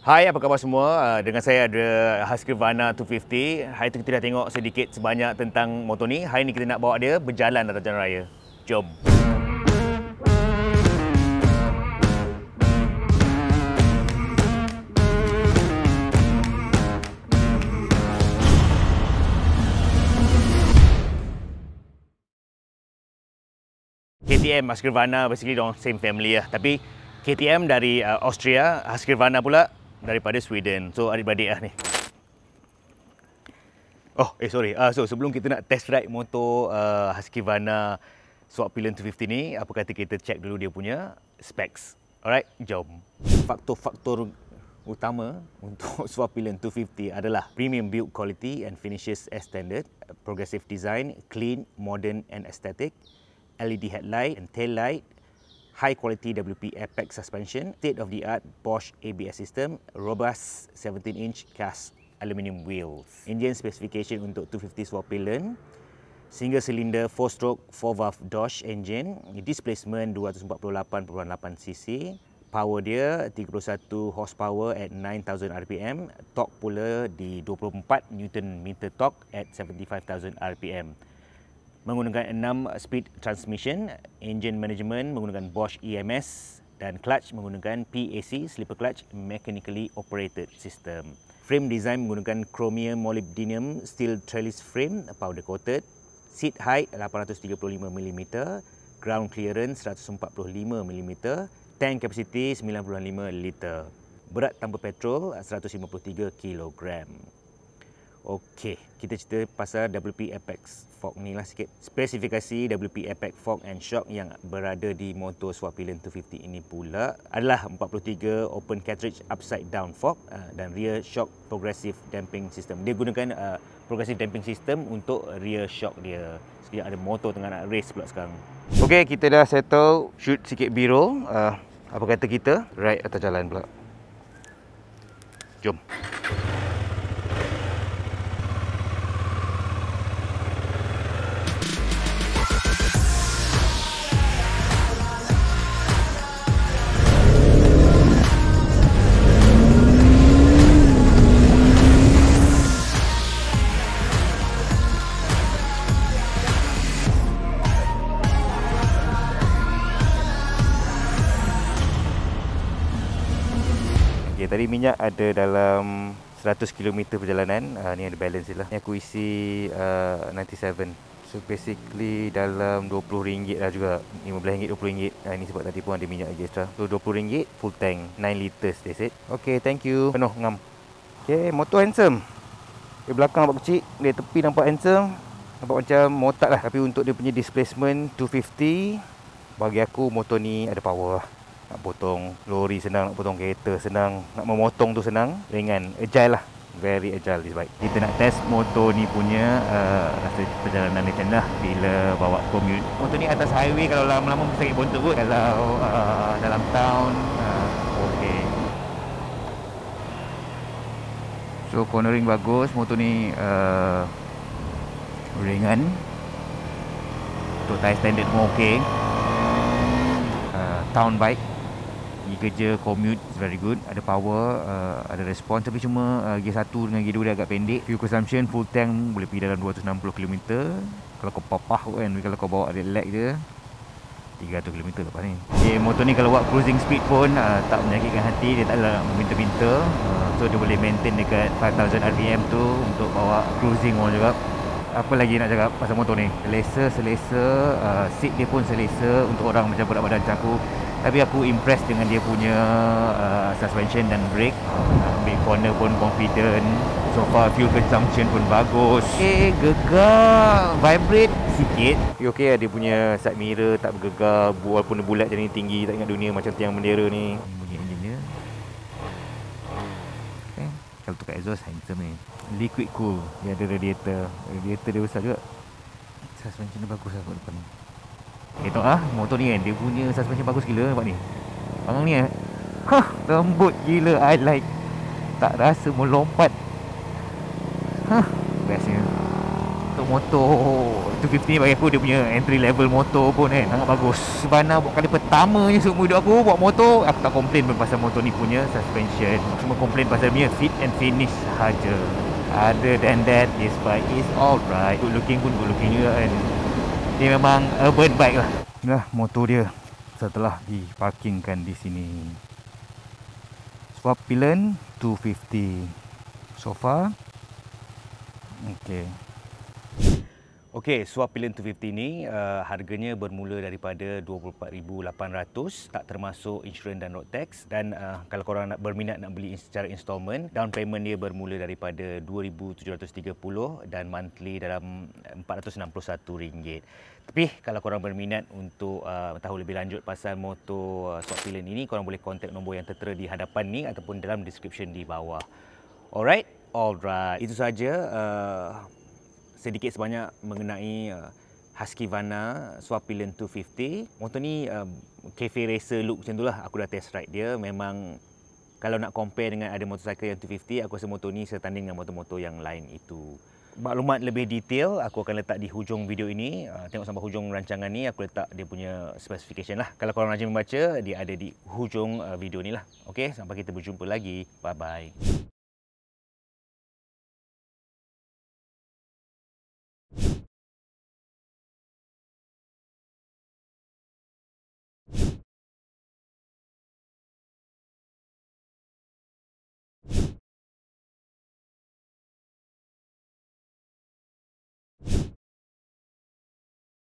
Hai, apa khabar semua? Dengan saya ada Husqvarna 250. Hari itu kita dah tengok sedikit sebanyak tentang motor ni. Hari ni kita nak bawa dia berjalan atas jalan raya. Jom! KTM, Husqvarna basically diorang same family lah. Tapi KTM dari Austria, Husqvarna pula daripada Sweden. So adik-beradik lah ni. So sebelum kita nak test ride motor Husqvarna Svartpilen 250 ni, apa kata kita check dulu dia punya specs. Alright, jom. Faktor-faktor utama untuk Svartpilen 250 adalah premium build quality and finishes as standard, progressive design, clean, modern and aesthetic, LED headlight and tail light, high quality WP Apex suspension, state-of-the-art Bosch ABS system, robust 17-inch cast aluminium wheels. Engine specification untuk 250 Svartpilen, single cylinder 4-stroke 4-valve Bosch engine, displacement 248.8cc, power dia 31 horsepower at 9,000 rpm, torque pula di 24 Nm torque at 75,000 rpm. Menggunakan 6-speed transmission, engine management menggunakan Bosch EMS dan clutch menggunakan PAC, slipper clutch mechanically operated system. Frame design menggunakan chromium molybdenum steel trellis frame, powder coated. Seat height 835 mm, ground clearance 145 mm, tank capacity 9.5 liter. Berat tanpa petrol 153 kg. Okey, kita cerita pasal WP Apex fork ni lah sikit. Spesifikasi WP Apex fork and shock yang berada di motor Svartpilen 250 ini pula adalah 43 open cartridge upside down fork dan rear shock progressive damping system. Dia gunakan progressive damping system untuk rear shock dia. Sekejap ada motor tengah nak race pula sekarang. Okey, kita dah settle shoot sikit B-roll. Apa kata kita ride atas jalan pula. Jom. Tadi minyak ada dalam 100 km perjalanan. Ni ada balance lah. Ni aku isi 97. So basically dalam RM20 lah juga. RM15, RM20. Ni sebab tadi pun ada minyak lagi extra. So RM20 full tank. 9 liters that's it. Okay, thank you. Penuh ngam. Okay, motor handsome. Dia belakang nampak kecil. Dia tepi nampak handsome. Nampak macam motak lah. Tapi untuk dia punya displacement 250, bagi aku motor ni ada power lah. Nak potong lori senang, nak potong kereta senang, nak memotong tu senang, ringan, agile lah. Very agile this bike. Kita nak test motor ni punya rasa perjalanan ni tendah bila bawa commute. Motor ni atas highway kalau lama-lama mesti sakit bontot kot. Kalau dalam town, okay. So cornering bagus, motor ni ringan. Untuk tire standard pun okay. Town bike, pergi kerja, commute, it's very good. Ada power, ada response. Tapi cuma gear 1 dengan gear 2 dia agak pendek. Fuel consumption full tank boleh pergi dalam 260 km. Kalau kau papah kan, kalau kau bawa ada lag je 300 km lepas ni. Okay, motor ni kalau buat cruising speed pun tak menyakitkan hati. Dia tak adalah meminta-minta. So dia boleh maintain dekat 5000 RPM tu untuk bawa cruising orang juga. Apa lagi nak cakap pasal motor ni? Selesa, seat dia pun selesa untuk orang macam berat badan macam aku. Tapi aku impressed dengan dia punya suspension dan brake. Ambil corner pun confident. So far fuel consumption pun bagus. Okay, gegar, vibrate sikit. Okay, dia punya side mirror tak bergegar. Walaupun bulat jadi tinggi, tak ingat dunia macam tiang bendera ni. Bunyi enjin dia. Okay, kalau tukar exhaust handsome ni. Liquid cool. Dia ada radiator. Radiator dia besar juga. Suspension dia bagus lah kat depan ni. Eh tak lah, motor ni kan dia punya suspension bagus gila. Nampak ni bangang ni kan. Hah, lembut gila. I like. Tak rasa melompat. Hah, bestnya. Untuk motor 250 bagi aku dia punya entry level motor pun kan, sangat bagus. Husqvarna buat kali pertama je seumur hidup aku buat motor, aku tak komplain pun pasal motor ni punya suspension. Cuma komplain pasal punya fit and finish saja. Other than that, this bike is alright. Good looking pun good looking juga kan. Dia memang urban bike lah. Inilah motor dia setelah diparkingkan di sini. Svartpilen 250 so far. Okey, Svartpilen 250 ni harganya bermula daripada 24,800 tak termasuk insurans dan road tax, dan kalau korang nak berminat nak beli secara installment, down payment dia bermula daripada 2,730 dan monthly dalam RM461. Tapi kalau korang berminat untuk tahu lebih lanjut pasal motor Svartpilen ini, korang boleh kontak nombor yang tertera di hadapan ni ataupun dalam description di bawah. Alright, itu saja sedikit sebanyak mengenai Husqvarna Svartpilen 250. Motor ni cafe racer look macam tu lah. Aku dah test ride dia. Memang kalau nak compare dengan ada motorcycle yang 250, aku rasa motor ni setanding dengan motor-motor yang lain itu. Maklumat lebih detail aku akan letak di hujung video ini. Tengok sampai hujung rancangan ni, aku letak dia punya specification lah. Kalau korang rajin membaca, dia ada di hujung video ni lah. Okey, sampai kita berjumpa lagi. Bye-bye.